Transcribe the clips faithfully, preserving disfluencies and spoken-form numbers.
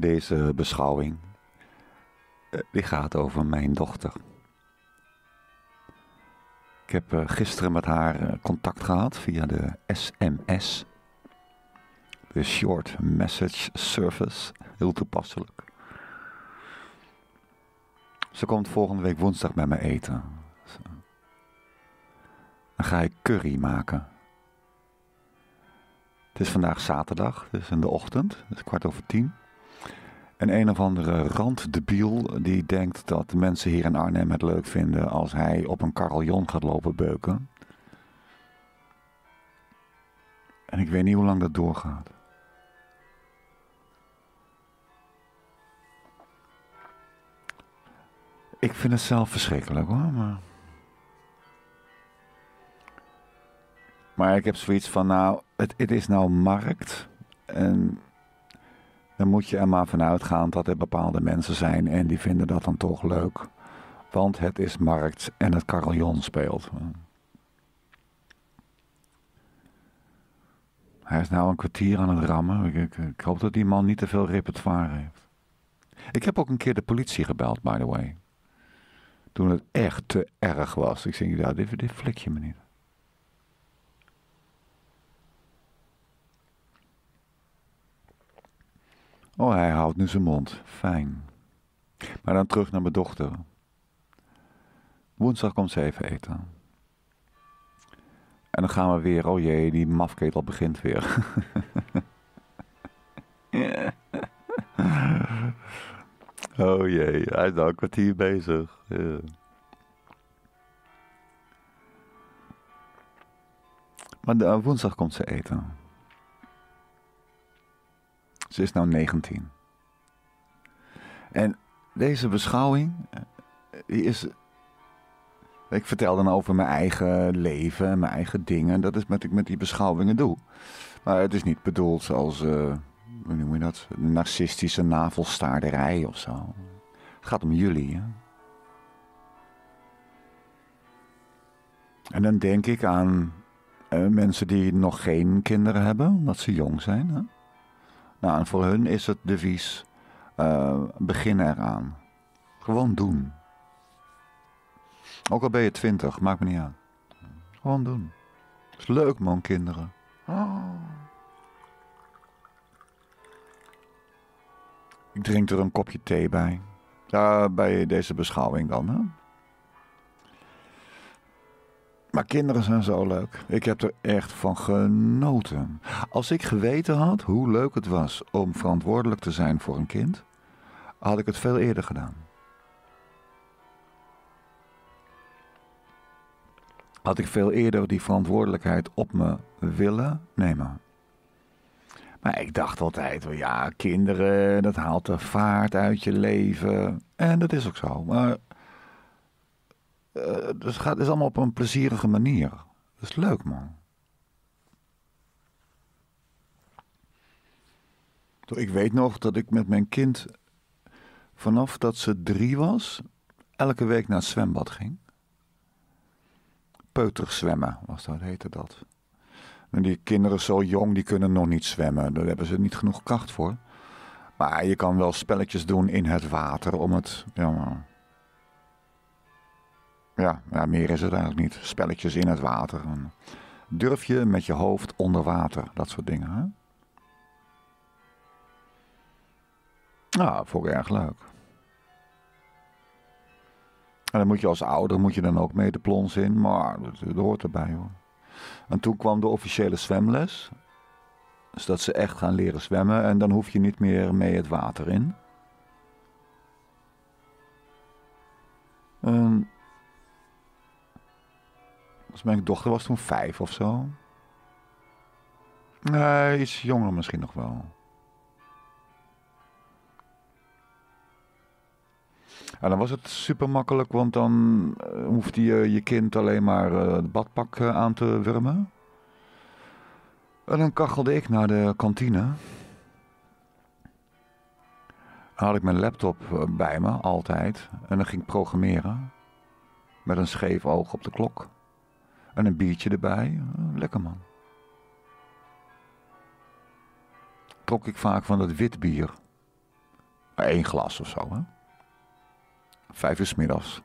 Deze beschouwing, die gaat over mijn dochter. Ik heb gisteren met haar contact gehad via de S M S. De Short Message Service, heel toepasselijk. Ze komt volgende week woensdag bij me eten. Dan ga ik curry maken. Het is vandaag zaterdag, dus in de ochtend, dus kwart over tien. En een of andere randdebiel die denkt dat mensen hier in Arnhem het leuk vinden als hij op een carillon gaat lopen beuken. En ik weet niet hoe lang dat doorgaat. Ik vind het zelf verschrikkelijk hoor, maar... Maar ik heb zoiets van, nou, het, het is nou markt en... Dan moet je er maar vanuit gaan dat er bepaalde mensen zijn en die vinden dat dan toch leuk. Want het is markt en het carillon speelt. Hij is nou een kwartier aan het rammen. Ik, ik, ik hoop dat die man niet te veel repertoire heeft. Ik heb ook een keer de politie gebeld, by the way. Toen het echt te erg was. Ik zeg, ja, dit, dit flik je me niet. Oh, hij houdt nu zijn mond. Fijn. Maar dan terug naar mijn dochter. Woensdag komt ze even eten. En dan gaan we weer... Oh jee, die mafketel begint weer. Oh jee, hij is nou een kwartier bezig. Ja. Maar woensdag komt ze eten. Ze is nu negentien. En deze beschouwing, die is... Ik vertel dan over mijn eigen leven en mijn eigen dingen. Dat is wat ik met die beschouwingen doe. Maar het is niet bedoeld als, uh, hoe noem je dat, narcistische navelstaarderij of zo. Het gaat om jullie, hè? En dan denk ik aan uh, mensen die nog geen kinderen hebben, omdat ze jong zijn, hè? Nou, en voor hun is het devies, uh, begin eraan. Gewoon doen. Ook al ben je twintig, maakt me niet uit. Gewoon doen. Is leuk man, kinderen. Oh. Ik drink er een kopje thee bij. Uh, bij deze beschouwing dan, hè. Maar kinderen zijn zo leuk. Ik heb er echt van genoten. Als ik geweten had hoe leuk het was om verantwoordelijk te zijn voor een kind, had ik het veel eerder gedaan. Had ik veel eerder die verantwoordelijkheid op me willen nemen. Maar ik dacht altijd, ja, kinderen, dat haalt de vaart uit je leven. En dat is ook zo, maar... Uh, dus het is allemaal op een plezierige manier. Dat is leuk, man. Ik weet nog dat ik met mijn kind... vanaf dat ze drie was... elke week naar het zwembad ging. Peuterzwemmen, was dat, heette dat. En die kinderen zo jong, die kunnen nog niet zwemmen. Daar hebben ze niet genoeg kracht voor. Maar je kan wel spelletjes doen in het water om het... Ja, maar... Ja, ja, meer is het eigenlijk niet. Spelletjes in het water. Durf je met je hoofd onder water. Dat soort dingen, hè? Nou, dat vond ik erg leuk. En dan moet je als ouder moet je dan ook mee de plons in. Maar dat, dat hoort erbij, hoor. En toen kwam de officiële zwemles. Zodat ze echt gaan leren zwemmen. En dan hoef je niet meer mee het water in. En... Dus mijn dochter was toen vijf of zo. Nee, iets jonger misschien nog wel. En dan was het super makkelijk, want dan hoefde je je kind alleen maar het badpak aan te wurmen. En dan kachelde ik naar de kantine. Dan had ik mijn laptop bij me, altijd. En dan ging ik programmeren. Met een scheef oog op de klok. En een biertje erbij. Lekker man. Trok ik vaak van dat wit bier. Eén glas of zo, hè? Vijf uur 's middags.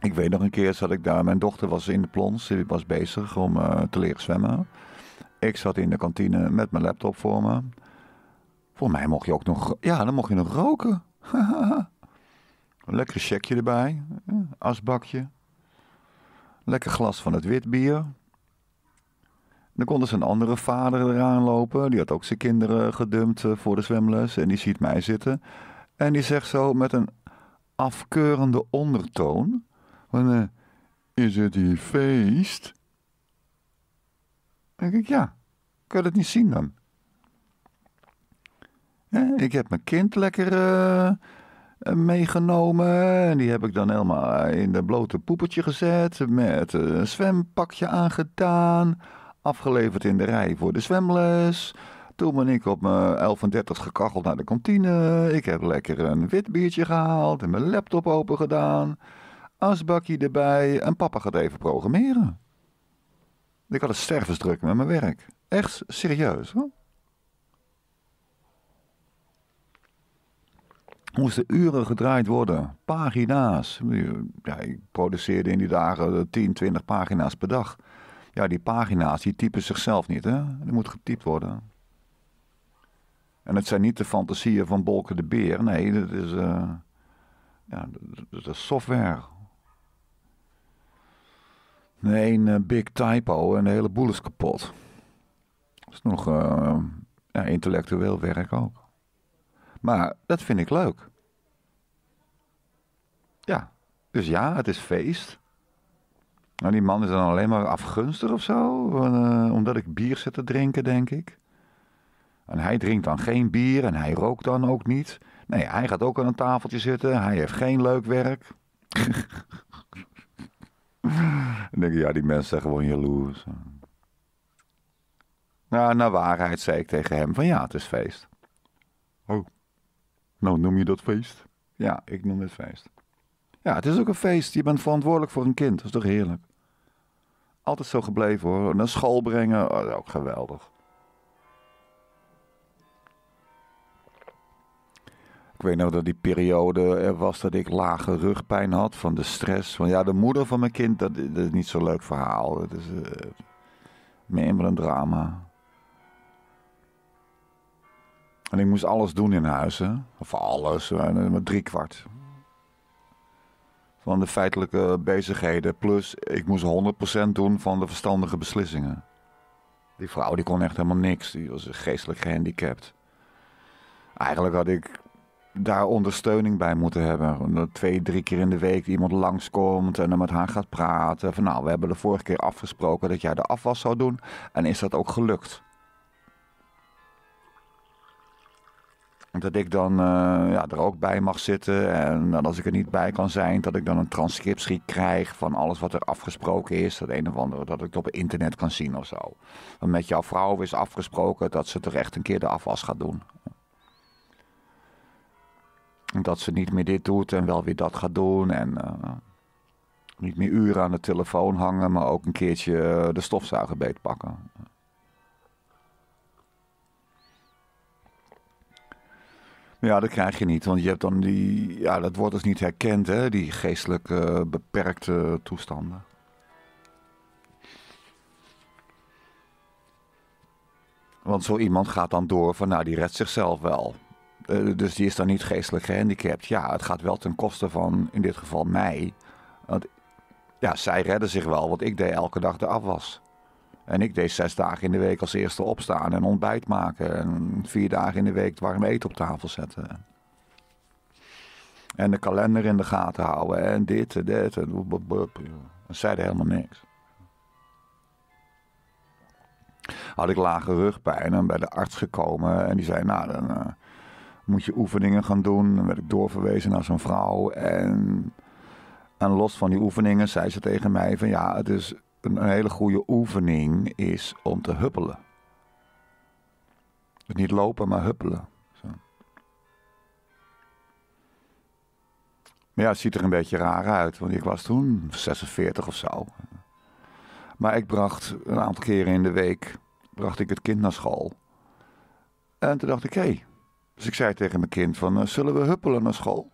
Ik weet nog een keer zat ik daar. Mijn dochter was in de plons. Ze was bezig om uh, te leren zwemmen. Ik zat in de kantine met mijn laptop voor me. Voor mij mocht je ook nog... Ja, dan mocht je nog roken. Een lekker checkje erbij. Asbakje. Lekker glas van het witbier. Dan kon dus een andere vader eraan lopen. Die had ook zijn kinderen gedumpt voor de zwemles. En die ziet mij zitten. En die zegt zo met een afkeurende ondertoon. Van, uh, is het hier feest? Dan denk ik, ja. Kun je dat niet zien dan? Ja, ik heb mijn kind lekker uh, meegenomen. En die heb ik dan helemaal in de blote poepertje gezet. Met een zwempakje aangedaan. Afgeleverd in de rij voor de zwemles. Toen ben ik op mijn elf en dertig gekacheld naar de kantine. Ik heb lekker een wit biertje gehaald en mijn laptop open gedaan. Asbakje erbij en papa gaat even programmeren. Ik had het stervensdruk met mijn werk. Echt serieus, hoor. Moesten uren gedraaid worden. Pagina's. Ja, ik produceerde in die dagen tien, twintig pagina's per dag. Ja, die pagina's, die typen zichzelf niet, hè. Die moet getypt worden. En het zijn niet de fantasieën van Bolke de Beer. Nee, dat is, uh, ja, dat is software. Nee, een uh, big typo en de hele boel is kapot. Dat is nog uh, ja, intellectueel werk ook. Maar dat vind ik leuk. Ja, dus ja, het is feest. Nou, die man is dan alleen maar afgunstig of zo. Uh, omdat ik bier zit te drinken, denk ik. En hij drinkt dan geen bier en hij rookt dan ook niet. Nee, hij gaat ook aan een tafeltje zitten. Hij heeft geen leuk werk. Dan denk ik, ja, die mensen zijn gewoon jaloers. Nou, naar waarheid zei ik tegen hem van ja, het is feest. Oh, nou noem je dat feest? Ja, ik noem het feest. Ja, het is ook een feest. Je bent verantwoordelijk voor een kind. Dat is toch heerlijk? Altijd zo gebleven, hoor. Naar school brengen. Oh, ook geweldig. Ik weet nog dat die periode er was dat ik lage rugpijn had van de stress. Van ja, de moeder van mijn kind, dat, dat is niet zo'n leuk verhaal. Dat is uh, meer een drama. En ik moest alles doen in huis, hè? Of alles, maar driekwart. Van de feitelijke bezigheden. Plus, ik moest honderd procent doen van de verstandige beslissingen. Die vrouw, die kon echt helemaal niks. Die was geestelijk gehandicapt. Eigenlijk had ik daar ondersteuning bij moeten hebben. Twee, drie keer in de week iemand langskomt en dan met haar gaat praten. Van nou, we hebben de vorige keer afgesproken dat jij de afwas zou doen. En is dat ook gelukt? Dat ik dan uh, ja, er ook bij mag zitten en dat als ik er niet bij kan zijn, dat ik dan een transcriptie krijg van alles wat er afgesproken is. Dat een of andere, dat ik het op internet kan zien of zo. Want met jouw vrouw is afgesproken dat ze toch echt een keer de afwas gaat doen. Dat ze niet meer dit doet en wel weer dat gaat doen. En uh, niet meer uren aan de telefoon hangen, maar ook een keertje de stofzuiger beetpakken. Ja, dat krijg je niet, want je hebt dan die... Ja, dat wordt dus niet herkend, hè, die geestelijk uh, beperkte toestanden. Want zo iemand gaat dan door van, nou, die redt zichzelf wel. Uh, dus die is dan niet geestelijk gehandicapt. Ja, het gaat wel ten koste van, in dit geval, mij. Want, ja, zij redden zich wel, want ik deed elke dag de afwas. En ik deed zes dagen in de week als eerste opstaan en ontbijt maken. En vier dagen in de week het warm eten op tafel zetten. En de kalender in de gaten houden. En dit en dit. En zeiden helemaal niks. Had ik lage rugpijn en bij de arts gekomen. En die zei, nou dan uh, moet je oefeningen gaan doen. Dan werd ik doorverwezen naar zo'n vrouw. En, en los van die oefeningen zei ze tegen mij van ja, het is... Een hele goede oefening is om te huppelen. Dus niet lopen, maar huppelen. Zo. Maar ja, het ziet er een beetje raar uit. Want ik was toen zesenveertig of zo. Maar ik bracht een aantal keren in de week... bracht ik het kind naar school. En toen dacht ik, hé. Hey. Dus ik zei tegen mijn kind van, uh, zullen we huppelen naar school?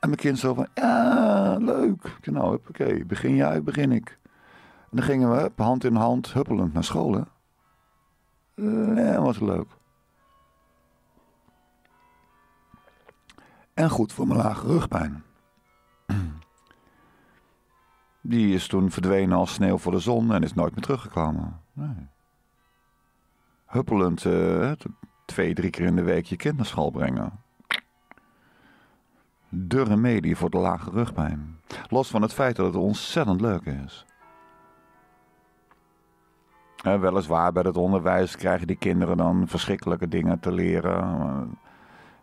En mijn kind zo van, ja, leuk. Ik zei, nou, huppakee, begin jij, begin ik. En dan gingen we hup, hand in hand huppelend naar school, hè. En was leuk. En goed voor mijn lage rugpijn. Die is toen verdwenen als sneeuw voor de zon en is nooit meer teruggekomen. Nee. Huppelend uh, twee, drie keer in de week je kind naar school brengen. De remedie voor de lage rugpijn. Los van het feit dat het ontzettend leuk is. En weliswaar bij het onderwijs krijgen die kinderen dan verschrikkelijke dingen te leren.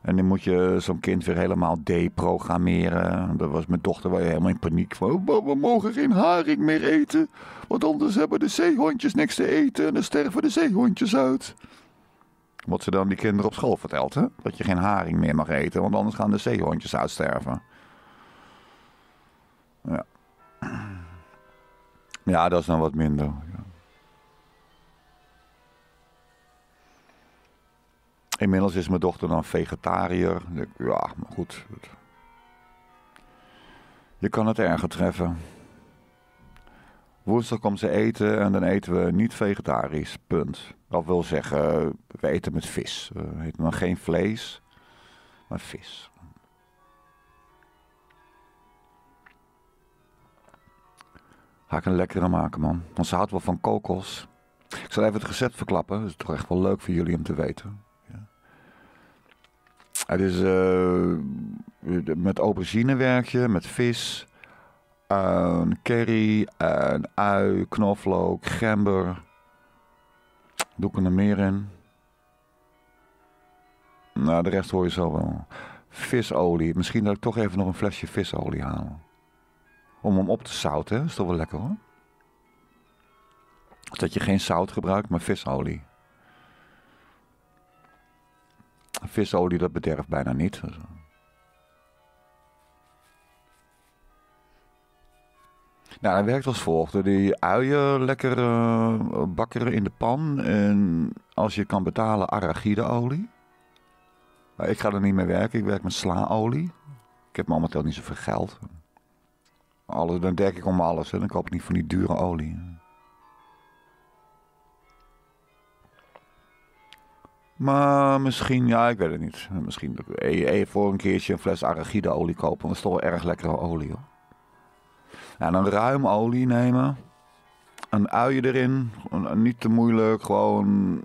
En dan moet je zo'n kind weer helemaal deprogrammeren. Dat was mijn dochter waar je helemaal in paniek van. We mogen geen haring meer eten. Want anders hebben de zeehondjes niks te eten. En dan sterven de zeehondjes uit. Wat ze dan die kinderen op school vertelt. Hè? Dat je geen haring meer mag eten. Want anders gaan de zeehondjes uitsterven. Ja. Ja, dat is dan wat minder. Ja. Inmiddels is mijn dochter dan vegetariër. Ja, maar goed. Je kan het erger treffen. Woensdag komt ze eten en dan eten we niet vegetarisch. Punt. Dat wil zeggen, we eten met vis. We eten dan geen vlees, maar vis. Ga ik een lekkere maken, man. Want ze houdt wel van kokos. Ik zal even het recept verklappen. Dat is toch echt wel leuk voor jullie om te weten. Het is uh, met aubergine werk je, met vis, uh, curry, uh, ui, knoflook, gember. Doe ik er meer in? Nou, de rest hoor je zo wel. Visolie. Misschien dat ik toch even nog een flesje visolie haal. Om hem op te zouten, hè? Is toch wel lekker hoor. Dat je geen zout gebruikt, maar visolie. Visolie, dat bederft bijna niet. Nou, dat werkt als volgt. Die uien lekker uh, bakkeren in de pan. En als je kan betalen, arachideolie. Maar ik ga er niet mee werken. Ik werk met slaolie. Ik heb momenteel niet zoveel geld. Alles, dan denk ik om alles. Hè. Dan koop ik niet van die dure olie. Maar misschien, ja, ik weet het niet. Misschien voor een keertje een fles arachideolie kopen. Want dat is toch wel erg lekkere olie, hoor. En dan ruim olie nemen. Een uien erin. Niet te moeilijk. Gewoon,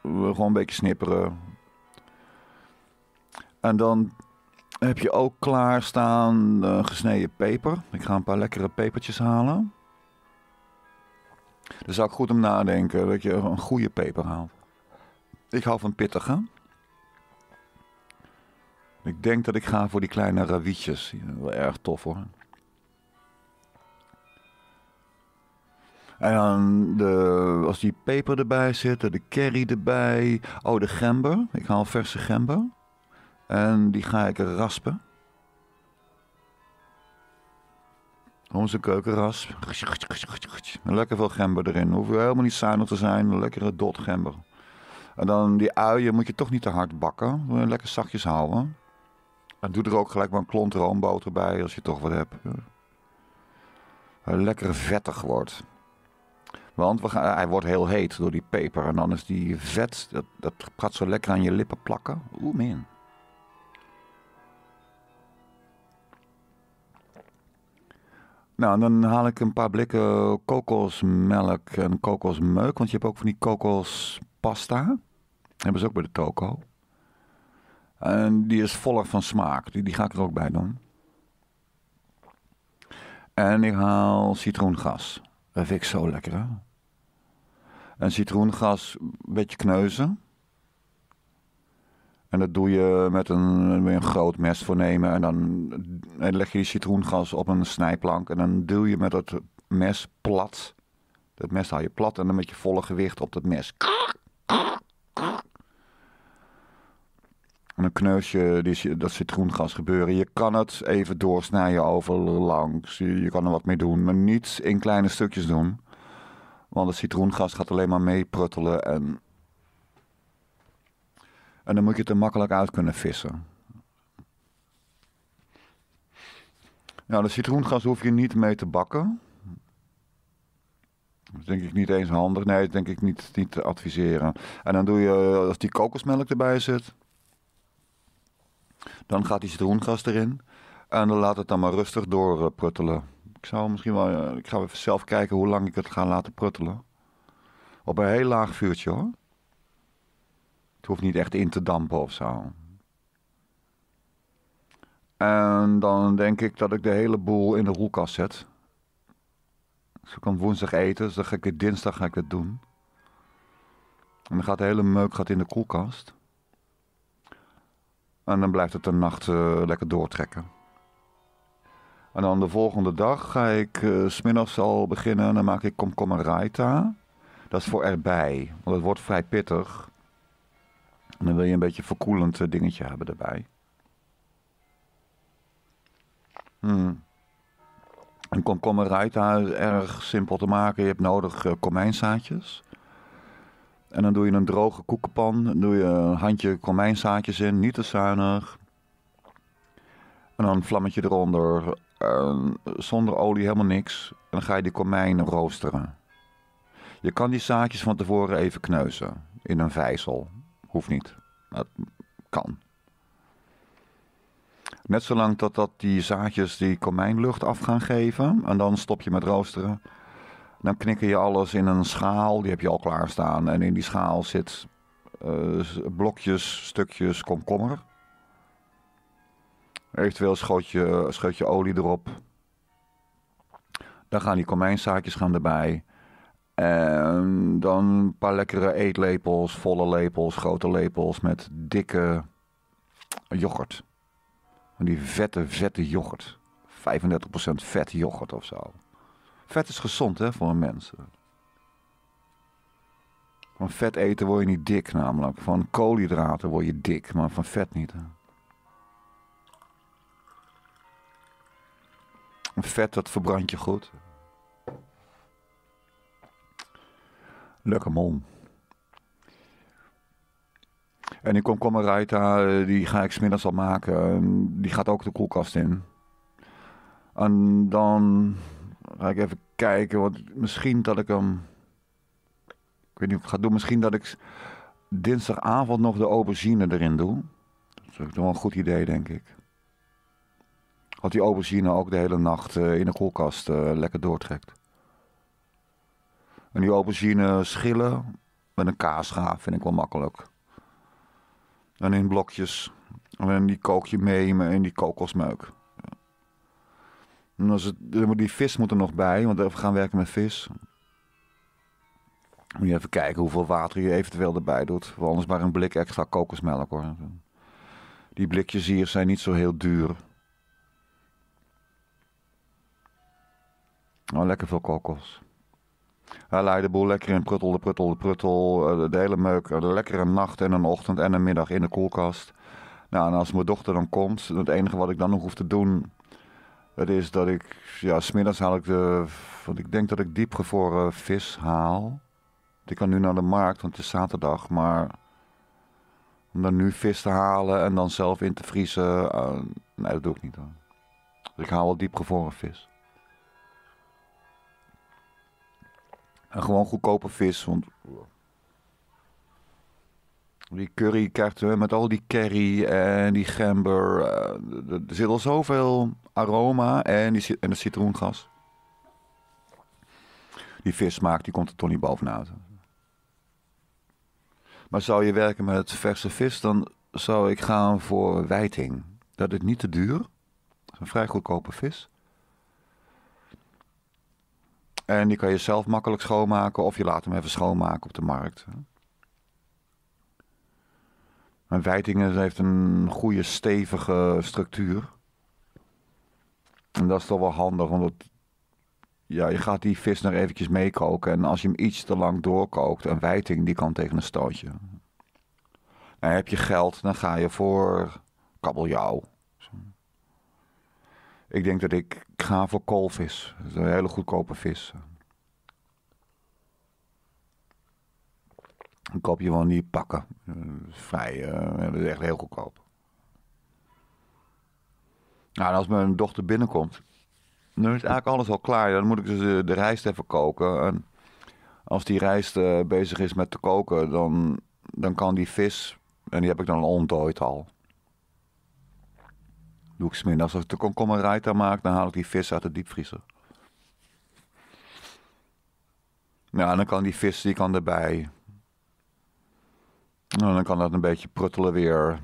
gewoon een beetje snipperen. En dan heb je ook klaarstaan uh, gesneden peper. Ik ga een paar lekkere pepertjes halen. Daar zou ik goed om nadenken. Dat je een goede peper haalt. Ik hou van pittig, hè? Ik denk dat ik ga voor die kleine rawietjes. Die zijn wel erg tof, hoor. En dan de, als die peper erbij zit, de curry erbij. Oh, de gember. Ik haal verse gember. En die ga ik raspen. Onze keukenrasp. Lekker veel gember erin. Hoef je helemaal niet zuinig te zijn. Een lekkere dot gember. En dan die uien moet je toch niet te hard bakken. Lekker zachtjes houden. En doe er ook gelijk maar een klont roomboter bij als je toch wat hebt. Lekker vettig wordt. Want we gaan, hij wordt heel heet door die peper. En dan is die vet, dat, dat gaat zo lekker aan je lippen plakken. Oeh, man. Nou, en dan haal ik een paar blikken kokosmelk en kokosmeuk. Want je hebt ook van die kokospasta. Hebben ze ook bij de toko. En die is voller van smaak. Die, die ga ik er ook bij doen. En ik haal citroengas. Dat vind ik zo lekker, hè? En citroengas een beetje kneuzen. En dat doe je met een, met een groot mes voor nemen. En dan, en leg je die citroengas op een snijplank. En dan duw je met dat mes plat. Dat mes haal je plat en dan met je volle gewicht op dat mes. En dan kneus je die, dat citroengas gebeuren. Je kan het even doorsnijden overlangs. Je, je kan er wat mee doen. Maar niet in kleine stukjes doen. Want het citroengas gaat alleen maar mee pruttelen. En En dan moet je het er makkelijk uit kunnen vissen. Nou, de citroengas hoef je niet mee te bakken. Dat is denk ik niet eens handig. Nee, dat denk ik niet, niet te adviseren. En dan doe je, als die kokosmelk erbij zit, dan gaat die citroengas erin. En dan laat het dan maar rustig doorpruttelen. Ik zou misschien wel, ik ga even zelf kijken hoe lang ik het ga laten pruttelen. Op een heel laag vuurtje hoor. Het hoeft niet echt in te dampen of zo. En dan denk ik dat ik de hele boel in de koelkast zet. Zo kan woensdag eten, dus dan ga ik dit dinsdag ga ik dit doen. En dan gaat de hele meuk gaat in de koelkast. En dan blijft het de nacht uh, lekker doortrekken. En dan de volgende dag ga ik uh, 's middags al beginnen en dan maak ik komkommer raita. Dat is voor erbij, want het wordt vrij pittig. En dan wil je een beetje verkoelend uh, dingetje hebben erbij. Hmm. Een komkommer raita is erg simpel te maken. Je hebt nodig uh, komijnzaadjes. En dan doe je een droge koekenpan. Dan doe je een handje komijnzaadjes in. Niet te zuinig. En dan een vlammetje eronder. Uh, zonder olie helemaal niks. En dan ga je die komijn roosteren. Je kan die zaadjes van tevoren even kneuzen. In een vijzel. Hoeft niet. Dat kan. Net zolang dat, dat die zaadjes die komijnlucht af gaan geven. En dan stop je met roosteren. Dan knikker je alles in een schaal. Die heb je al klaarstaan. En in die schaal zit uh, blokjes, stukjes komkommer. Eventueel schoot je, schoot je olie erop. Dan gaan die komijnzaadjes gaan erbij. En dan een paar lekkere eetlepels, volle lepels, grote lepels met dikke yoghurt. Die vette, vette yoghurt. vijfendertig procent vet yoghurt of zo. Vet is gezond hè, voor een mens. Van vet eten word je niet dik namelijk. Van koolhydraten word je dik, maar van vet niet. Hè. Vet, dat verbrandt je goed. Lekker mom. En die komkommer raita, die ga ik 's middags al maken. Die gaat ook de koelkast in. En dan ga ik even kijken, want misschien dat ik hem... Ik weet niet of ik het ga doen. Misschien dat ik dinsdagavond nog de aubergine erin doe. Dat is wel een goed idee, denk ik. Dat die aubergine ook de hele nacht in de koelkast lekker doortrekt. En die aubergine schillen met een kaasschaaf vind ik wel makkelijk. En in blokjes. En die kook je mee in die kokosmeuk. En als het, die vis moet er nog bij, want we gaan werken met vis. Moet je even kijken hoeveel water je eventueel erbij doet. Want anders maar een blik extra kokosmelk hoor. Die blikjes hier zijn niet zo heel duur. Oh, lekker veel kokos. Hij leidt de boel lekker in, pruttel, de pruttel, de pruttel, de hele meuk, de lekkere nacht en een ochtend en een middag in de koelkast. Nou, en als mijn dochter dan komt, het enige wat ik dan nog hoef te doen, dat is dat ik, ja, 's middags haal ik de, want ik denk dat ik diepgevroren vis haal. Ik kan nu naar de markt, want het is zaterdag, maar om dan nu vis te halen en dan zelf in te vriezen, uh, nee, dat doe ik niet hoor. Dus ik haal wel diepgevroren vis. En gewoon goedkope vis, want die curry krijgt met al die curry en die gember, er zit al zoveel aroma en, die, en de citroengas. Die vissmaak, die komt er toch niet bovenuit. Maar zou je werken met verse vis, dan zou ik gaan voor wijting. Dat is niet te duur, dat is een vrij goedkope vis. En die kan je zelf makkelijk schoonmaken of je laat hem even schoonmaken op de markt. En wijtingen heeft een goede stevige structuur. En dat is toch wel handig, want het, ja, je gaat die vis nog eventjes meekoken. En als je hem iets te lang doorkookt, een wijting die kan tegen een stootje. En heb je geld, dan ga je voor kabeljauw. Ik denk dat ik ga voor koolvis. Dat is een hele goedkope vis. Een kopje van die pakken. Dat is vrij, uh, dat is echt heel goedkoop. Nou, en als mijn dochter binnenkomt, dan is eigenlijk alles al klaar. Dan moet ik dus de, de rijst even koken. En als die rijst uh, bezig is met te koken, dan, dan kan die vis, en die heb ik dan ontdooid al. Doe ik 's middags. Als ik de komkommer raita maak, dan haal ik die vis uit de diepvriezer. Ja, en dan kan die vis, die kan erbij. En dan kan dat een beetje pruttelen weer.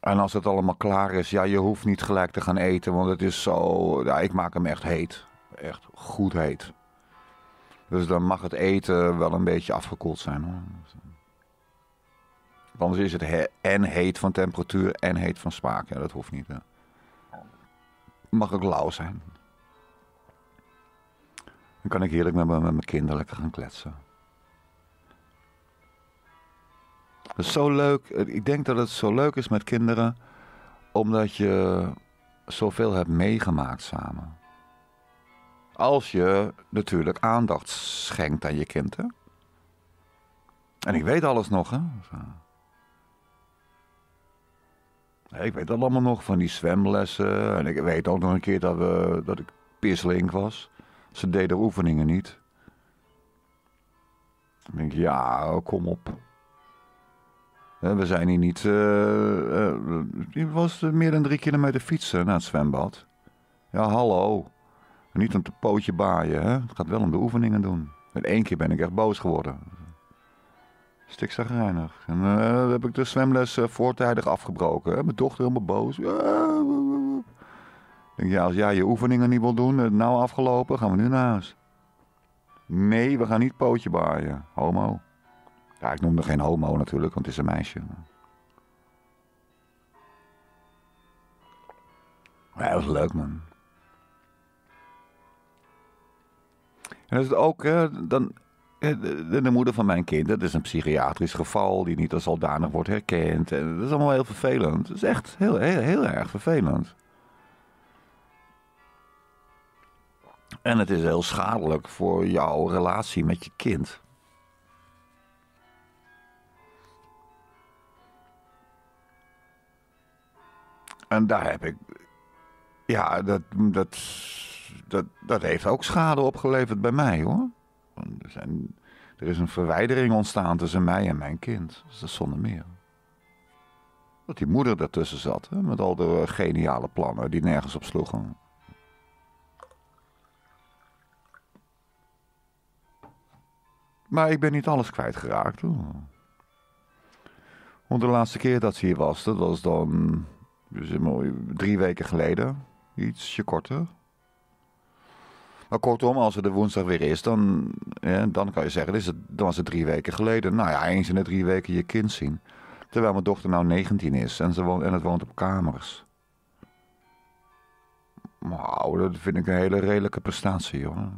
En als het allemaal klaar is, ja, je hoeft niet gelijk te gaan eten, want het is zo... Ja, ik maak hem echt heet. Echt goed heet. Dus dan mag het eten wel een beetje afgekoeld zijn, hoor. Want anders is het he en heet van temperatuur en heet van smaak. Ja, dat hoeft niet. Hè. Mag ook lauw zijn. Dan kan ik heerlijk met, met mijn kinderen lekker gaan kletsen. Dat is zo leuk. Ik denk dat het zo leuk is met kinderen, omdat je zoveel hebt meegemaakt samen. Als je natuurlijk aandacht schenkt aan je kind, hè? En ik weet alles nog, hè. Ik weet dat allemaal nog van die zwemlessen. En ik weet ook nog een keer dat, we, dat ik pislink was. Ze deden oefeningen niet. Ik denk, ja, kom op. We zijn hier niet... Uh, uh, het was meer dan drie kilometer fietsen naar het zwembad. Ja, hallo. Niet om te pootje baaien, hè. Het gaat wel om de oefeningen doen. En één keer ben ik echt boos geworden. Stikzagrijnig. En uh, heb ik de zwemles uh, voortijdig afgebroken. Hè? Mijn dochter helemaal boos. Ik denk, ja, als jij je oefeningen niet wil doen, nou afgelopen, gaan we nu naar huis. Nee, we gaan niet pootje baaien. Homo. Ja, ik noemde geen homo natuurlijk, want het is een meisje. Maar ja, dat was leuk, man. En dat is het ook, hè, dan... De, de moeder van mijn kind, dat is een psychiatrisch geval die niet als zodanig wordt herkend. En dat is allemaal heel vervelend. Dat is echt heel, heel, heel erg vervelend. En het is heel schadelijk voor jouw relatie met je kind. En daar heb ik... Ja, dat, dat, dat, dat heeft ook schade opgeleverd bij mij, hoor. Er, zijn, er is een verwijdering ontstaan tussen mij en mijn kind. Dus dat is zonder meer. Dat die moeder daartussen zat. Hè, met al de geniale plannen die nergens op sloegen. Maar ik ben niet alles kwijtgeraakt. Hoor. Want de laatste keer dat ze hier was. Dat was dan dus drie weken geleden. Ietsje korter. Maar kortom, als het de woensdag weer is, dan, ja, dan kan je zeggen, is het, dan was het drie weken geleden. Nou ja, eens in de drie weken je kind zien. Terwijl mijn dochter nou negentien is en, ze woont, en het woont op kamers. Nou, dat vind ik een hele redelijke prestatie, hoor.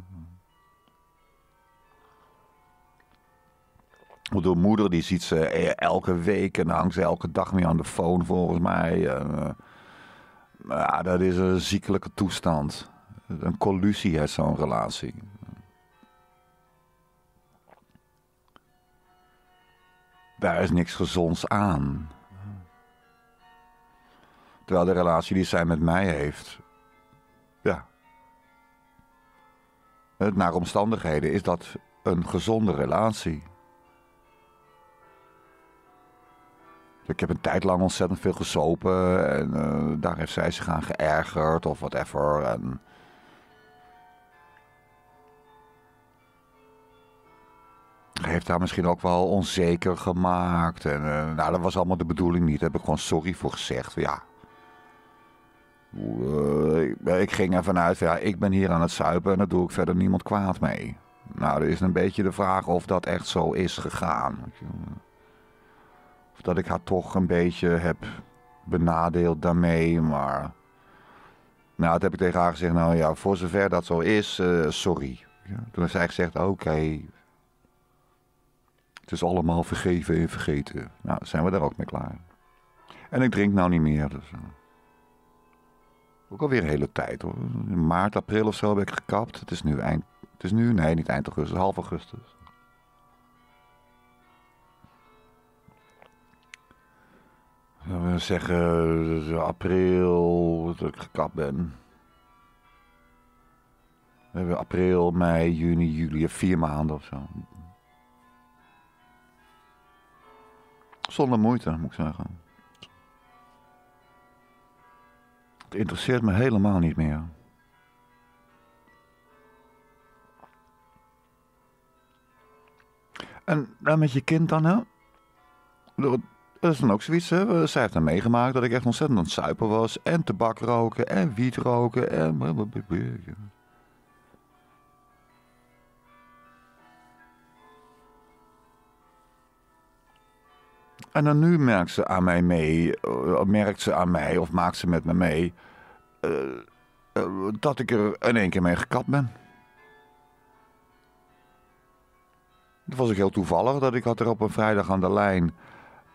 De moeder die ziet ze elke week en hangt ze elke dag mee aan de phone, volgens mij. En, ja, dat is een ziekelijke toestand. Een collusie heeft zo'n relatie. Daar is niks gezonds aan. Terwijl de relatie die zij met mij heeft... Ja. Naar omstandigheden is dat een gezonde relatie. Ik heb een tijd lang ontzettend veel gesopen. En uh, daar heeft zij zich aan geërgerd of whatever. En... heeft haar misschien ook wel onzeker gemaakt. En, uh, nou, dat was allemaal de bedoeling niet. Daar heb ik gewoon sorry voor gezegd. Ja. Uh, ik, ik ging ervan uit, ja, ik ben hier aan het zuipen en daar doe ik verder niemand kwaad mee. Nou, er is een beetje de vraag of dat echt zo is gegaan. Of dat ik haar toch een beetje heb benadeeld daarmee, maar... Nou, dat heb ik tegen haar gezegd, nou ja, voor zover dat zo is, uh, sorry. Toen heeft zij gezegd, oké... Okay, het is allemaal vergeven en vergeten. Nou, zijn we daar ook mee klaar. En ik drink nou niet meer. Dus. Ook alweer een hele tijd, hoor. In maart, april of zo heb ik gekapt. Het is nu eind Het is nu, nee, niet eind augustus, half augustus. Dan wil ik zeggen, april, dat ik gekapt ben. We hebben april, mei, juni, juli, vier maanden of zo. Zonder moeite, moet ik zeggen. Het interesseert me helemaal niet meer. En, en met je kind dan, hè? Dat is dan ook zoiets, hè? Zij heeft dan meegemaakt dat ik echt ontzettend aan het suipen was. En tabak roken, en wiet roken, en... En dan nu merkt ze aan mij mee, merkt ze aan mij of maakt ze met me mee, uh, uh, dat ik er in één keer mee gekapt ben. Het was ook heel toevallig dat ik had er op een vrijdag aan de lijn,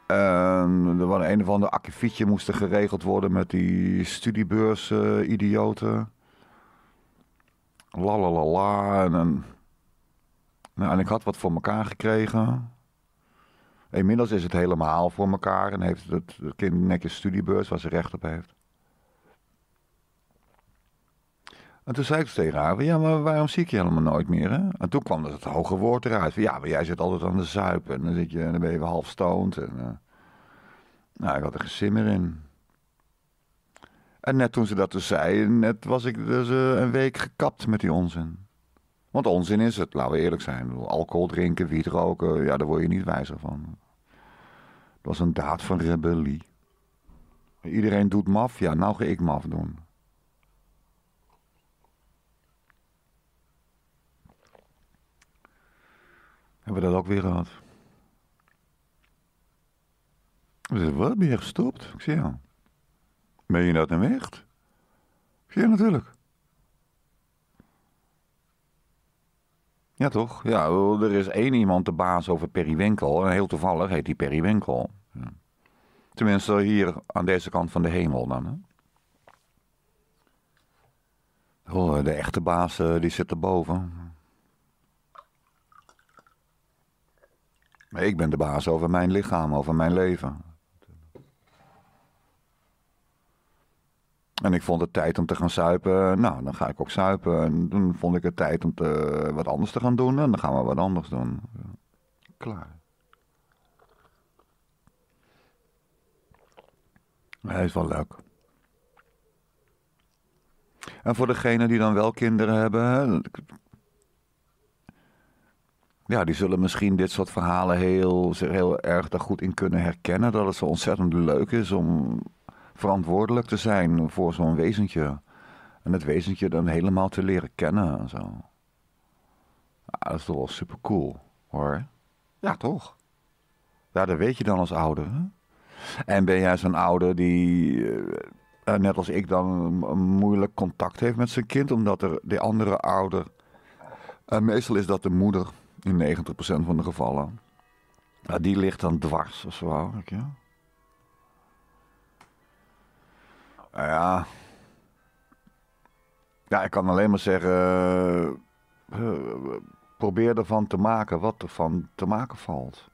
uh, er was een of ander akkefietje moest er geregeld worden met die studiebeurs-idioten. Uh, la la la la. En, en, nou, en ik had wat voor elkaar gekregen. Inmiddels is het helemaal voor elkaar en heeft het kind netjes studiebeurs waar ze recht op heeft. En toen zei ik tegen haar, ja, maar waarom zie ik je helemaal nooit meer? Hè? En toen kwam het hoge woord eruit. Ja, maar jij zit altijd aan de zuipen en dan, zit je, dan ben je half stoned. En, uh... nou, ik had er geen zin meer in. En net toen ze dat dus zei, net was ik dus uh, een week gekapt met die onzin. Want onzin is het, laten we eerlijk zijn. Alcohol drinken, wiet roken, ja, daar word je niet wijzer van. Dat was een daad van rebellie. Iedereen doet maf, ja, nou ga ik maf doen. Hebben we dat ook weer gehad? Wat, ben je gestopt? Ik zeg ja. Ben je dat nou echt? Ik zeg ja, natuurlijk. Ja, toch? Ja, er is één iemand de baas over Perry Winkel. En heel toevallig heet die Perry Winkel. Ja. Tenminste, hier aan deze kant van de hemel dan. Hè? Oh, de echte baas, die zit erboven. Maar ik ben de baas over mijn lichaam, over mijn leven. En ik vond het tijd om te gaan suipen. Nou, dan ga ik ook suipen. En toen vond ik het tijd om te, wat anders te gaan doen. En dan gaan we wat anders doen. Klaar. Hij is wel leuk. En voor degenen die dan wel kinderen hebben... Ja, die zullen misschien dit soort verhalen heel, heel erg daar goed in kunnen herkennen. Dat het zo ontzettend leuk is om... verantwoordelijk te zijn voor zo'n wezentje. En het wezentje dan helemaal te leren kennen en zo. Ja, dat is toch wel super cool, hoor. Ja, toch? Ja, dat weet je dan als ouder. Hè? En ben jij zo'n ouder die, eh, net als ik dan, een moeilijk contact heeft met zijn kind, omdat er de andere ouder, en meestal is dat de moeder in negentig procent van de gevallen, nou, die ligt dan dwars of zo, ja. Nou ja. ja, ik kan alleen maar zeggen, uh, uh, probeer ervan te maken wat er van te maken valt.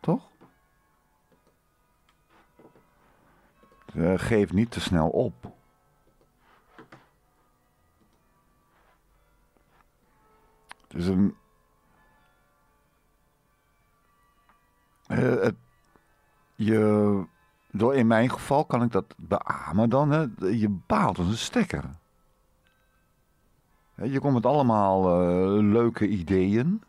Toch? Uh, geef niet te snel op. Het is een... Uh, het, je... Door, in mijn geval kan ik dat beamen dan. Hè? Je baalt als een stekker. Je komt met allemaal uh, leuke ideeën.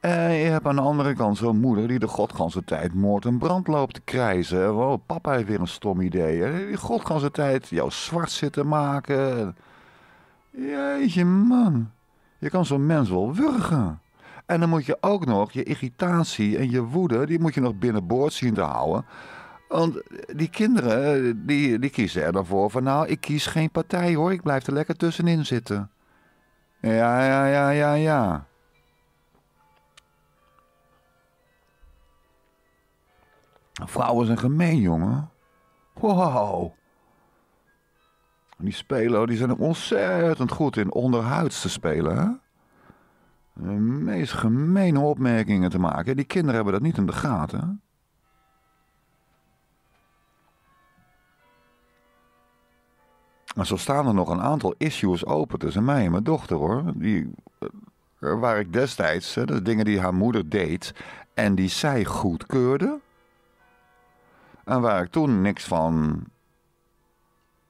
En je hebt aan de andere kant zo'n moeder die de godganse tijd moord en brand loopt te krijzen. Oh, papa heeft weer een stom idee. Hè? Die godganse tijd jou zwart zitten maken. Jeetje man. Je kan zo'n mens wel wurgen. En dan moet je ook nog je irritatie en je woede, die moet je nog binnenboord zien te houden. Want die kinderen, die, die kiezen er dan voor van, nou, ik kies geen partij hoor, ik blijf er lekker tussenin zitten. Ja, ja, ja, ja, ja. Vrouwen zijn gemeen, jongen. Wow. Die spelen, die zijn er ontzettend goed in onderhuids te spelen. Hè? De meest gemene opmerkingen te maken. Die kinderen hebben dat niet in de gaten. En zo staan er nog een aantal issues open tussen mij en mijn dochter, hoor. Die, waar ik destijds, hè, de dingen die haar moeder deed en die zij goedkeurde. En waar ik toen niks van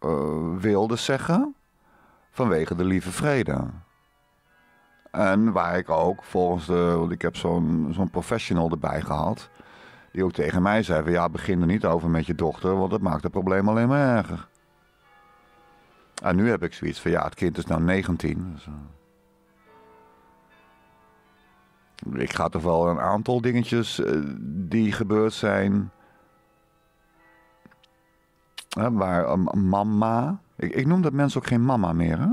uh, wilde zeggen, vanwege de lieve vrede. En waar ik ook, volgens de, want ik heb zo'n zo'n professional erbij gehad, die ook tegen mij zei van ja, begin er niet over met je dochter, want dat maakt het probleem alleen maar erger. En nu heb ik zoiets van ja, het kind is nou negentien. Dus, uh, ik ga toch wel een aantal dingetjes uh, die gebeurd zijn. Hè, waar uh, mama, ik, ik noem dat mensen ook geen mama meer. Hè?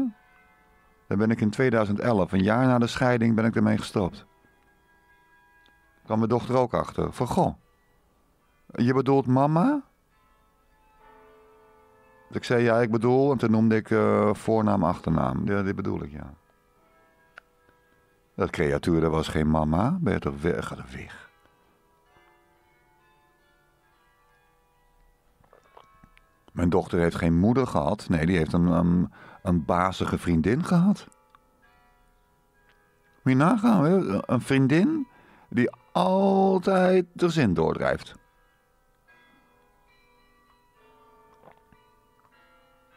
Daar ben ik in tweeduizend elf, een jaar na de scheiding, ben ik ermee gestopt. Kwam mijn dochter ook achter. Van goh, je bedoelt mama? Dus ik zei ja, ik bedoel, en toen noemde ik uh, voornaam, achternaam. Ja, dit bedoel ik, ja. Dat creatuur, dat was geen mama. Ben je toch weg? Ga er weg. Mijn dochter heeft geen moeder gehad. Nee, die heeft een, een, een bazige vriendin gehad. Moet je nagaan, hè? Een vriendin die altijd de zin doordrijft.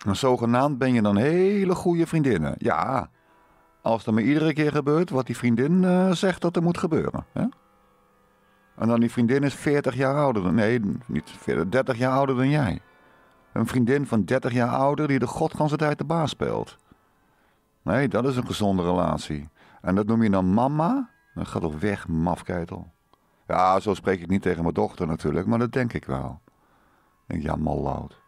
En zogenaamd ben je dan hele goede vriendinnen. Ja, als er maar iedere keer gebeurt wat die vriendin uh, zegt dat er moet gebeuren. Hè? En dan die vriendin is veertig jaar ouder dan... Nee, niet veertig, dertig jaar ouder dan jij. Een vriendin van dertig jaar ouder die de godganse tijd de baas speelt. Nee, dat is een gezonde relatie. En dat noem je dan mama? Dat gaat toch weg, mafkeitel. Ja, zo spreek ik niet tegen mijn dochter natuurlijk, maar dat denk ik wel. Ik denk, ja, mallout.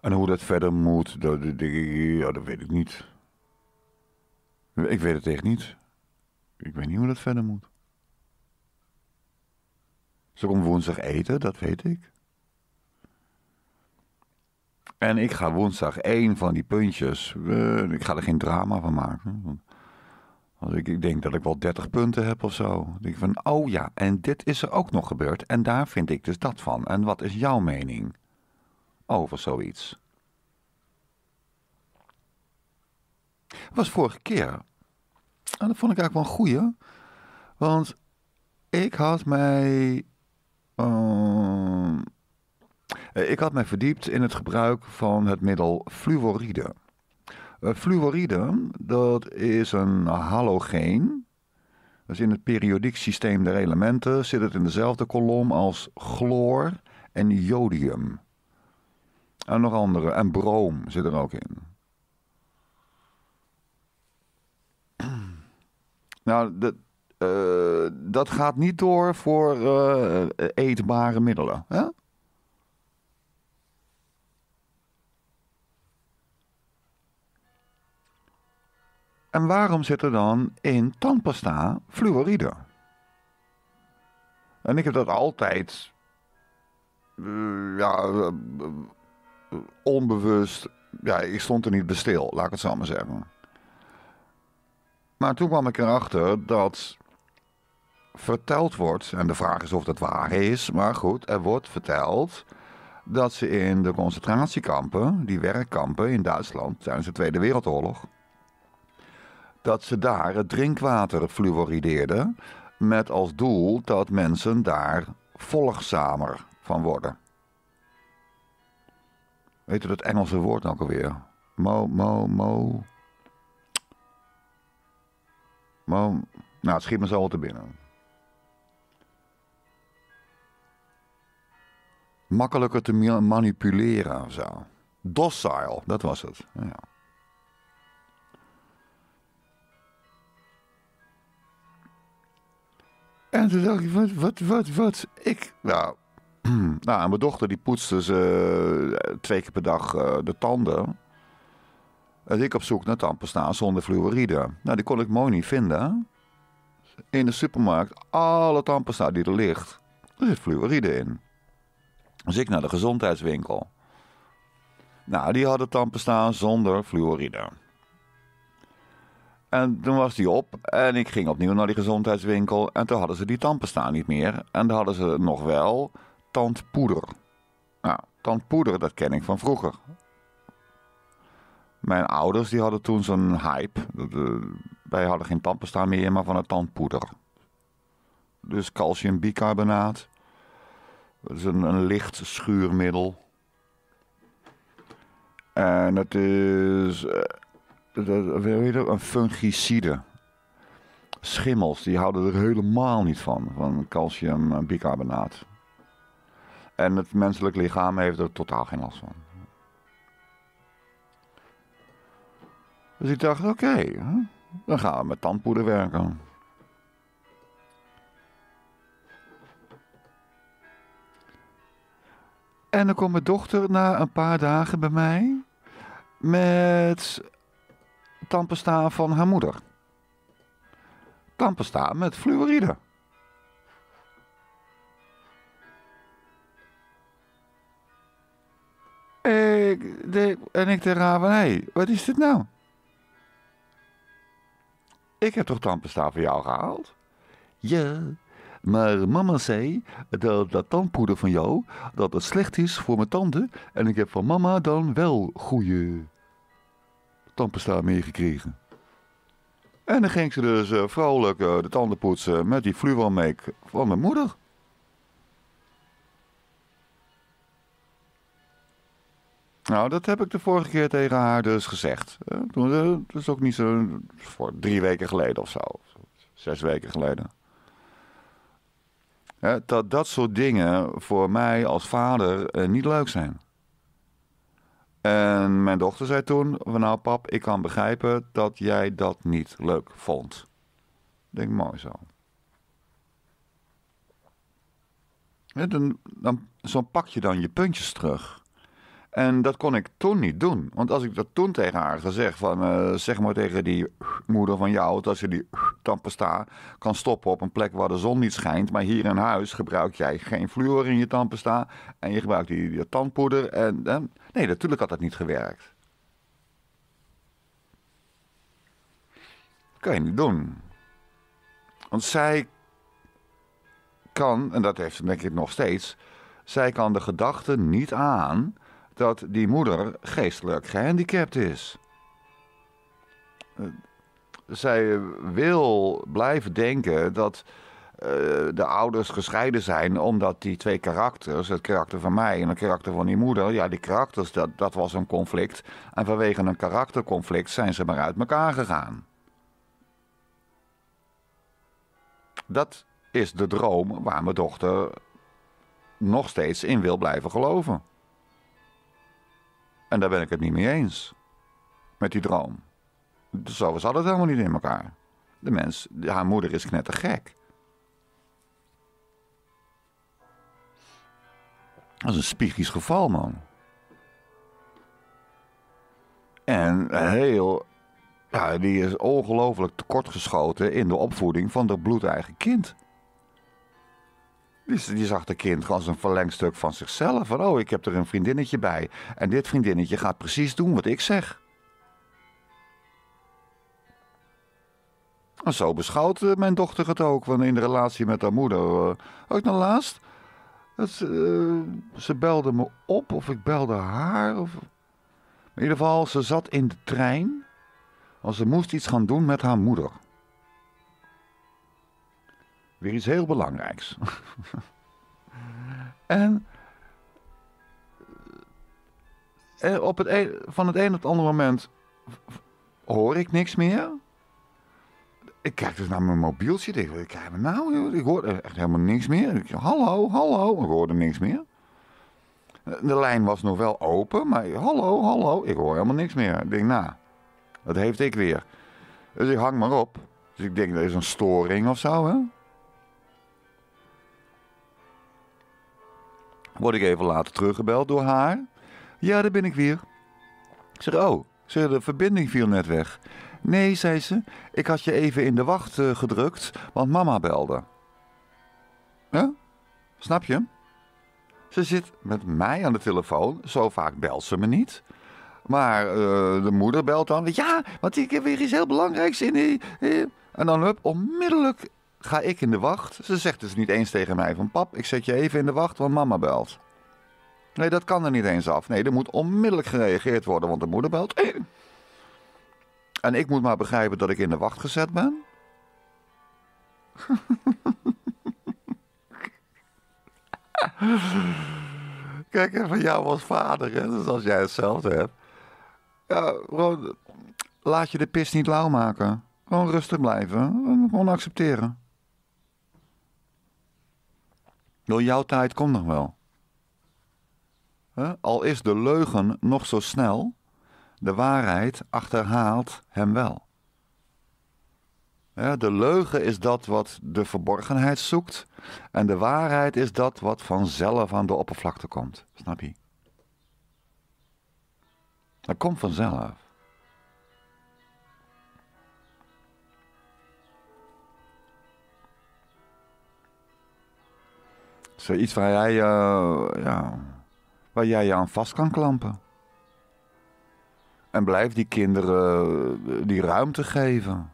En hoe dat verder moet, dat, dat, dat, dat weet ik niet. Ik weet het echt niet. Ik weet niet hoe dat verder moet. Ze komt woensdag eten, dat weet ik. En ik ga woensdag één van die puntjes... Uh, ik ga er geen drama van maken. Want als ik, ik denk dat ik wel dertig punten heb of zo. Dan denk ik van, oh ja, en dit is er ook nog gebeurd. En daar vind ik dus dat van. En wat is jouw mening over zoiets? Dat was vorige keer. En dat vond ik eigenlijk wel een goeie. Want ik had mij... Uh, ik had mij verdiept in het gebruik van het middel fluoride. Uh, fluoride, dat is een halogeen. Dus in het periodiek systeem der elementen zit het in dezelfde kolom als chloor en jodium. En nog andere. En broom zit er ook in. Nou, de, uh, dat gaat niet door voor uh, eetbare middelen. Hè? En waarom zit er dan in tandpasta fluoride? En ik heb dat altijd... Uh, ja... Uh, onbewust, ja, ik stond er niet bij stil, laat ik het zo maar zeggen. Maar toen kwam ik erachter dat verteld wordt, en de vraag is of dat waar is, maar goed, er wordt verteld dat ze in de concentratiekampen, die werkkampen in Duitsland tijdens de Tweede Wereldoorlog, dat ze daar het drinkwater fluorideerden met als doel dat mensen daar volgzamer van worden. Weet je dat Engelse woord nou alweer? Mo, mo, mo. Mo. Nou, het schiet me zo al te binnen. Makkelijker te manipuleren of zo. Docile, dat was het. Ja. En toen dacht ik, wat, wat, wat, wat? Ik, nou... Nou, en mijn dochter die poetste ze uh, twee keer per dag uh, de tanden. En ik op zoek naar tandpasta zonder fluoride. Nou, die kon ik mooi niet vinden. In de supermarkt, alle tandpasta die er ligt, Er zit fluoride in. Dus ik naar de gezondheidswinkel. Nou, die hadden tanden staan zonder fluoride. En toen was die op en ik ging opnieuw naar die gezondheidswinkel. En toen hadden ze die tandpasta niet meer. En toen hadden ze nog wel tandpoeder. Nou, tandpoeder, dat ken ik van vroeger. Mijn ouders die hadden toen zo'n hype. Wij hadden geen tandpasta meer, maar van het tandpoeder. Dus calciumbicarbonaat. Dat is een, een licht schuurmiddel. En het is... een fungicide. Schimmels, die houden er helemaal niet van, van calciumbicarbonaat. En het menselijk lichaam heeft er totaal geen last van. Dus ik dacht, oké, okay, dan gaan we met tandpoeder werken. En dan komt mijn dochter na een paar dagen bij mij met tandpasta van haar moeder. Tandpasta met fluoride. Ik de, en ik dacht aan van, hé, hey, wat is dit nou? Ik heb toch tandpasta voor jou gehaald? Ja, maar mama zei dat dat tandpoeder van jou, dat het slecht is voor mijn tanden. En ik heb van mama dan wel goede tandpasta meegekregen. En dan ging ze dus uh, vrolijk uh, de tanden poetsen met die fluormake van mijn moeder. Nou, dat heb ik de vorige keer tegen haar dus gezegd. Uh, toen, uh, dat is ook niet zo... voor drie weken geleden of zo. Zes weken geleden. Uh, dat dat soort dingen voor mij als vader uh, niet leuk zijn. En mijn dochter zei toen, nou pap, ik kan begrijpen dat jij dat niet leuk vond. Ik denk, mooi zo. Dan, dan, zo pak je dan je puntjes terug. En dat kon ik toen niet doen. Want als ik dat toen tegen haar had gezegd, van, uh, zeg maar tegen die uh, moeder van jou, dat ze die uh, tandpasta kan stoppen op een plek waar de zon niet schijnt. Maar hier in huis gebruik jij geen fluor in je tandpasta. En je gebruikt die, die tandpoeder. En, uh, nee, natuurlijk had dat niet gewerkt. Dat kan je niet doen. Want zij kan, en dat heeft ze denk ik nog steeds, zij kan de gedachte niet aan dat die moeder geestelijk gehandicapt is. Zij wil blijven denken dat uh, de ouders gescheiden zijn omdat die twee karakters, het karakter van mij en het karakter van die moeder, ja, die karakters, dat, dat was een conflict. En vanwege een karakterconflict zijn ze maar uit elkaar gegaan. Dat is de droom waar mijn dochter nog steeds in wil blijven geloven. En daar ben ik het niet mee eens. Met die droom. Zo zat het helemaal niet in elkaar. De mens, haar moeder is knettergek. Dat is een spiegisch geval, man. En heel... ja, die is ongelooflijk tekortgeschoten in de opvoeding van haar bloedeigen kind. Die zag de kind als een verlengstuk van zichzelf. Van, oh, ik heb er een vriendinnetje bij. En dit vriendinnetje gaat precies doen wat ik zeg. En zo beschouwt mijn dochter het ook. Want in de relatie met haar moeder. Uh, ook nog laatst. Het, uh, ze belde me op. Of ik belde haar. Of... in ieder geval, ze zat in de trein. Want ze moest iets gaan doen met haar moeder. Weer iets heel belangrijks. en, en op het een, van het een op het andere moment hoor ik niks meer. Ik kijk dus naar mijn mobieltje. Ik denk, kijk maar nou, ik hoor echt helemaal niks meer. Ik, hallo, hallo. Ik hoorde niks meer. De lijn was nog wel open, maar hallo, hallo. Ik hoor helemaal niks meer. Ik denk, nou, dat heeft ik weer. Dus ik hang maar op. Dus ik denk, dat is een storing of zo, hè? Word ik even later teruggebeld door haar. Ja, daar ben ik weer. Ik zeg, oh, zeg, de verbinding viel net weg. Nee, zei ze, ik had je even in de wacht uh, gedrukt, want mama belde. Huh? Snap je? Ze zit met mij aan de telefoon. Zo vaak belt ze me niet. Maar uh, de moeder belt dan. Ja, want ik heb weer iets heel belangrijks in die... Uh, en dan hup, onmiddellijk ga ik in de wacht. Ze zegt dus niet eens tegen mij van... Pap, ik zet je even in de wacht, want mama belt. Nee, dat kan er niet eens af. Nee, er moet onmiddellijk gereageerd worden, want de moeder belt. En ik moet maar begrijpen dat ik in de wacht gezet ben. Kijk, en van jou als vader, hè? Dus als jij hetzelfde hebt. Ja, gewoon, laat je de pis niet lauw maken. Gewoon rustig blijven. Gewoon accepteren. Door jouw tijd komt nog wel. Hè? Al is de leugen nog zo snel, de waarheid achterhaalt hem wel. Ja, de leugen is dat wat de verborgenheid zoekt. En de waarheid is dat wat vanzelf aan de oppervlakte komt. Snap je? Dat komt vanzelf. Zoiets waar jij, uh, ja, waar jij je aan vast kan klampen. En blijf die kinderen die ruimte geven.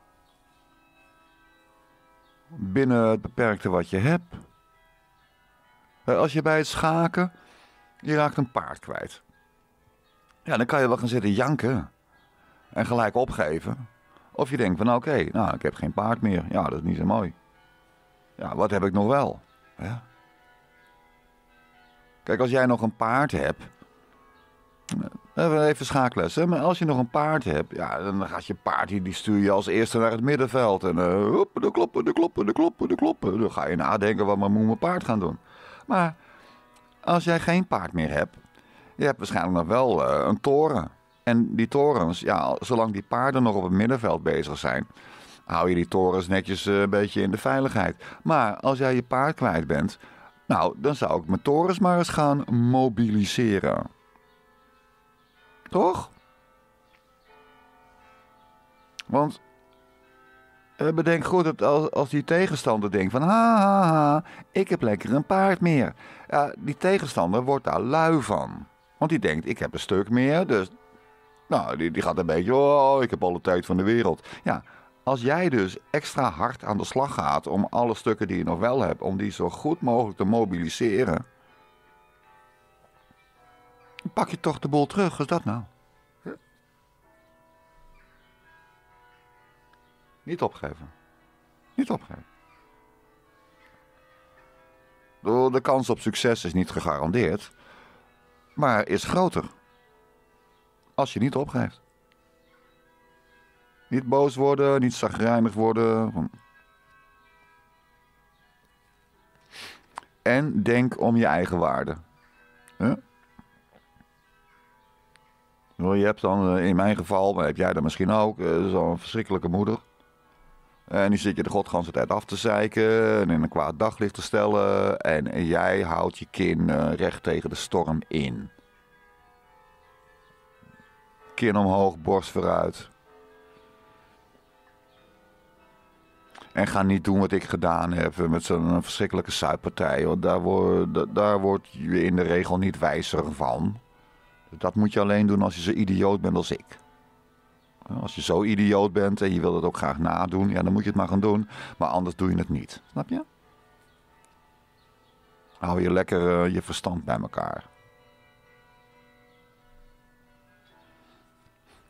Binnen het beperkte wat je hebt. Als je bij het schaken, je raakt een paard kwijt. Ja, dan kan je wel gaan zitten janken. En gelijk opgeven. Of je denkt van oké, okay, nou ik heb geen paard meer. Ja, dat is niet zo mooi. Ja, wat heb ik nog wel? Ja. Kijk, als jij nog een paard hebt. Even schaaklessen. Maar als je nog een paard hebt, ja, dan gaat je paard, die stuur je als eerste naar het middenveld. En uh, hoep, de kloppen, de kloppen, de kloppen, de kloppen. Dan ga je nadenken wat moet mijn paard gaan doen. Maar als jij geen paard meer hebt, je hebt waarschijnlijk nog wel uh, een toren. En die torens, ja, zolang die paarden nog op het middenveld bezig zijn, hou je die torens netjes uh, een beetje in de veiligheid. Maar als jij je paard kwijt bent, nou, dan zou ik mijn torens maar eens gaan mobiliseren. Toch? Want bedenk goed, als die tegenstander denkt van... Ha, ha, ha, ik heb lekker een paard meer. Ja, die tegenstander wordt daar lui van. Want die denkt, ik heb een stuk meer. Dus nou, die, die gaat een beetje... Oh, ik heb alle tijd van de wereld. Ja, als jij dus extra hard aan de slag gaat... om alle stukken die je nog wel hebt... om die zo goed mogelijk te mobiliseren... pak je toch de boel terug, is dat nou? Ja. Niet opgeven. Niet opgeven. De kans op succes is niet gegarandeerd, maar is groter. Als je niet opgeeft. Niet boos worden, niet chagrijnig worden. En denk om je eigen waarde. Ja. Je hebt dan, in mijn geval, maar heb jij dat misschien ook, zo'n verschrikkelijke moeder. En die zit je de godganse tijd af te zeiken en in een kwaad daglicht te stellen. En jij houdt je kin recht tegen de storm in. Kin omhoog, borst vooruit. En ga niet doen wat ik gedaan heb met zo'n verschrikkelijke suipartij. Want daar word, daar word je in de regel niet wijzer van. Dat moet je alleen doen als je zo idioot bent als ik. Als je zo idioot bent en je wil dat ook graag nadoen... ja, dan moet je het maar gaan doen, maar anders doe je het niet. Snap je? Hou je lekker uh, je verstand bij elkaar.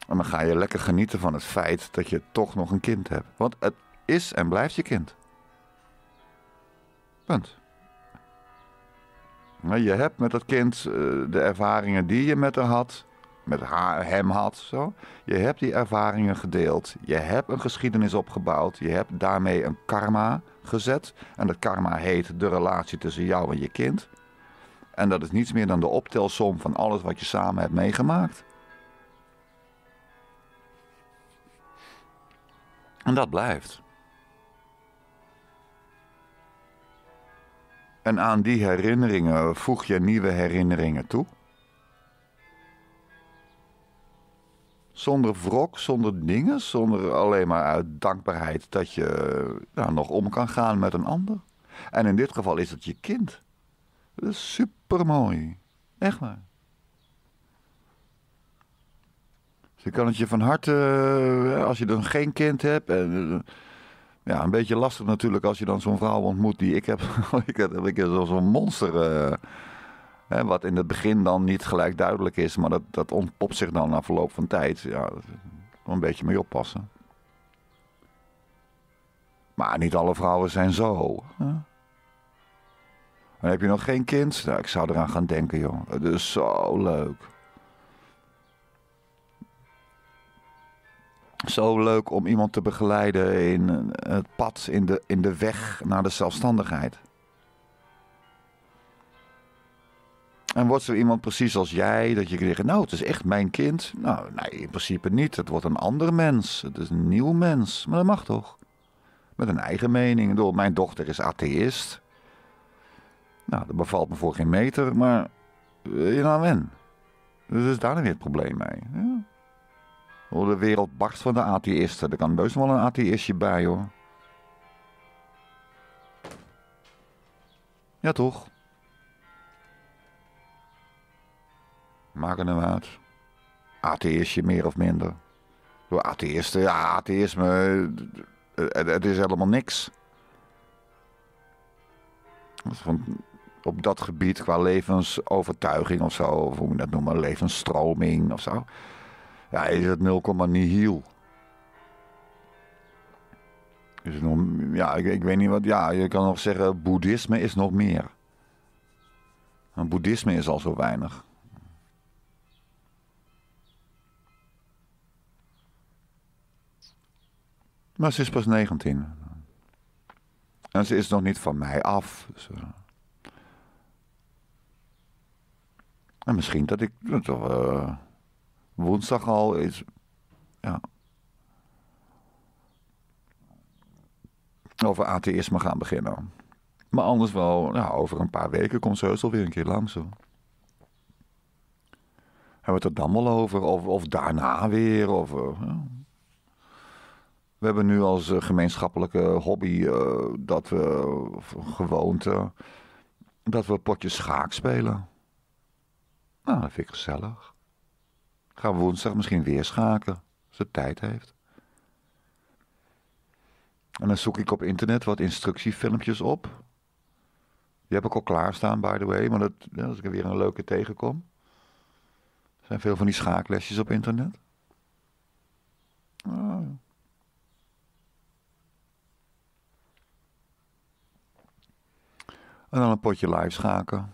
En dan ga je lekker genieten van het feit dat je toch nog een kind hebt. Want het is en blijft je kind. Punt. Je hebt met dat kind de ervaringen die je met haar had, met haar, hem had, zo. Je hebt die ervaringen gedeeld. Je hebt een geschiedenis opgebouwd. Je hebt daarmee een karma gezet. En dat karma heet de relatie tussen jou en je kind. En dat is niets meer dan de optelsom van alles wat je samen hebt meegemaakt. En dat blijft. En aan die herinneringen voeg je nieuwe herinneringen toe. Zonder wrok, zonder dingen, zonder alleen maar uit dankbaarheid dat je nou, nog om kan gaan met een ander. En in dit geval is het je kind. Dat is super mooi. Echt waar. Dus ik kan het je van harte, als je dan geen kind hebt. En, ja, een beetje lastig natuurlijk als je dan zo'n vrouw ontmoet die ik heb. Ik heb zo'n monster. Uh, hè, wat in het begin dan niet gelijk duidelijk is. Maar dat, dat ontpopt zich dan na verloop van tijd. Ja, daar moet een beetje mee oppassen. Maar niet alle vrouwen zijn zo. Hè? En heb je nog geen kind? Nou, ik zou eraan gaan denken, joh. Het is zo leuk. Zo leuk om iemand te begeleiden in het pad, in de, in de weg naar de zelfstandigheid. En wordt zo iemand precies als jij, dat je zegt, nou, het is echt mijn kind. Nou, nee, in principe niet. Het wordt een ander mens. Het is een nieuw mens. Maar dat mag toch? Met een eigen mening. Ik bedoel, mijn dochter is atheïst. Nou, dat bevalt me voor geen meter, maar je nou wen. Dus is daar dan weer het probleem mee. Ja. De wereld barst van de atheïsten. Er kan best wel een atheïstje bij, hoor. Ja, toch? Maak het nou uit. Atheïstje meer of minder. Door atheïsten, ja, atheïsme, het, het is helemaal niks. Van, op dat gebied qua levensovertuiging of zo, of hoe moet je dat noemen, levensstroming of zo. Ja, is het nul komma nihil. Is het nog, ja, ik, ik weet niet wat, ja, je kan nog zeggen, boeddhisme is nog meer. En boeddhisme is al zo weinig. Maar ze is pas negentien. En ze is nog niet van mij af. Dus, uh... en misschien dat ik uh, woensdag al is. Ja. Over atheïsme gaan beginnen. Maar anders wel, nou, over een paar weken komt ze heus alweer een keer langs. Hoor. Hebben we het er dan wel over? Of, of daarna weer? Of. Uh, ja. We hebben nu als gemeenschappelijke hobby uh, dat we, of gewoonte, dat we potjes schaak spelen. Nou, dat vind ik gezellig. Gaan we woensdag misschien weer schaken, als het tijd heeft. En dan zoek ik op internet wat instructiefilmpjes op. Die heb ik al klaarstaan, by the way, maar dat, als ik er weer een leuke tegenkom. Er zijn veel van die schaaklesjes op internet. Ah, ja. En dan een potje live schaken.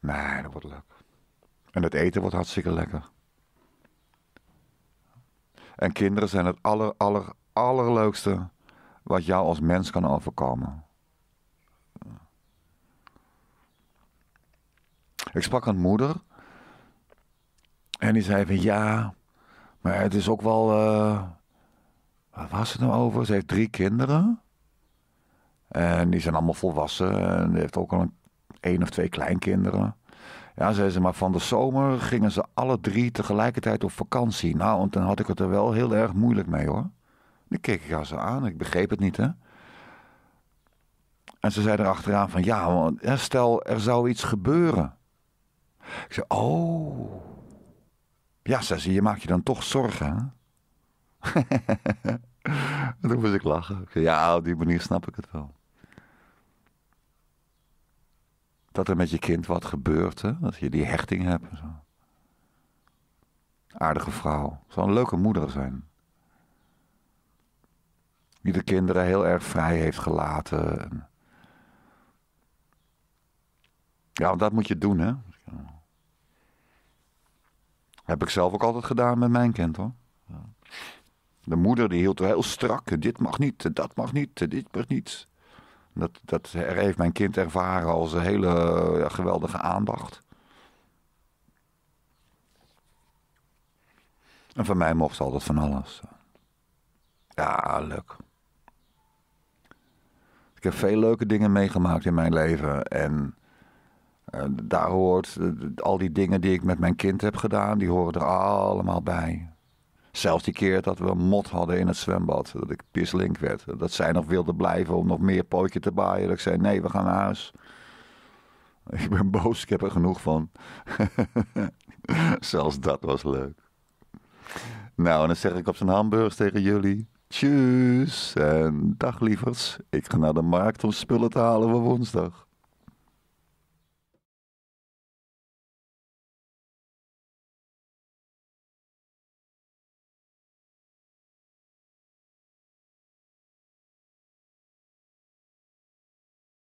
Nee, dat wordt leuk. En het eten wordt hartstikke lekker. En kinderen zijn het aller, aller, allerleukste wat jou als mens kan overkomen. Ik sprak aan moeder. En die zei van ja, maar het is ook wel... Uh, wat was het nou over? Ze heeft drie kinderen. En die zijn allemaal volwassen. En die heeft ook al een, één of twee kleinkinderen. Ja, zei ze, maar van de zomer gingen ze alle drie tegelijkertijd op vakantie. Nou, en dan had ik het er wel heel erg moeilijk mee, hoor. Dan keek ik haar zo aan. Ik begreep het niet, hè. En ze zei erachteraan van, ja, want, stel, er zou iets gebeuren. Ik zei, oh. Ja, zei ze, je maakt je dan toch zorgen, hè. Toen moest ik lachen. Ik zei, ja, op die manier snap ik het wel. Dat er met je kind wat gebeurt, hè? Dat je die hechting hebt. Zo. Aardige vrouw. Zal een leuke moeder zijn. Die de kinderen heel erg vrij heeft gelaten. En... ja, want dat moet je doen, hè. Heb ik zelf ook altijd gedaan met mijn kind, hoor. Ja. De moeder die hield er heel strak. Dit mag niet, dat mag niet, dit mag niet. Dat, dat heeft mijn kind ervaren als een hele ja, geweldige aandacht. En van mij mocht ze altijd van alles. Ja, leuk. Ik heb veel leuke dingen meegemaakt in mijn leven. En uh, daar hoort uh, al die dingen die ik met mijn kind heb gedaan, die horen er allemaal bij. Zelfs die keer dat we mot hadden in het zwembad, dat ik pislink werd. Dat zij nog wilde blijven om nog meer pootje te baaien. Dat ik zei, nee, we gaan naar huis. Ik ben boos, ik heb er genoeg van. Zelfs dat was leuk. Nou, en dan zeg ik op zijn hamburgers tegen jullie. Tjus en dag lievers. Ik ga naar de markt om spullen te halen voor woensdag.